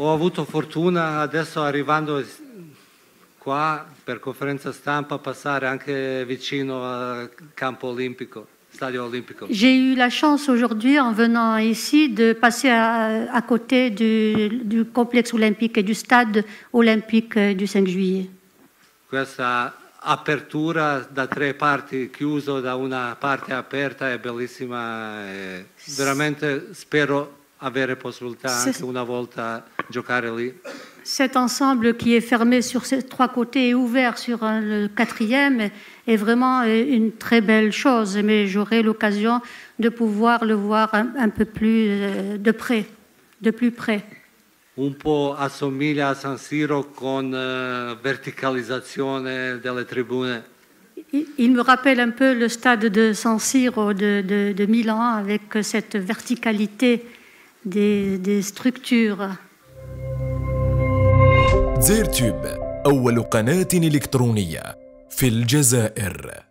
Ho avuto fortuna adesso arrivando qua per conferenza stampa passare anche vicino al Campo Olimpico, Stadio Olimpico. J'ai eu la chance aujourd'hui en venant ici de passer à côté du complexe olympique et du stade olympique du 5 juillet. Questa apertura da tre parti, chiuso da una parte aperta, è bellissima e veramente spero avere possibilità anche una volta giocare lì. Cet ensemble qui est fermé sur ces trois côtés et ouvert sur le quatrième est vraiment une très belle chose, mais j'aurai l'occasion de pouvoir le voir un peu plus de près, de plus près. Un po' assomiglia a San Siro con verticalizzazione delle tribune. Il me rappelle un peu le stade de San Siro de Milan avec cette verticalité des structures. دزاير تيوب أول قناة إلكترونية في الجزائر.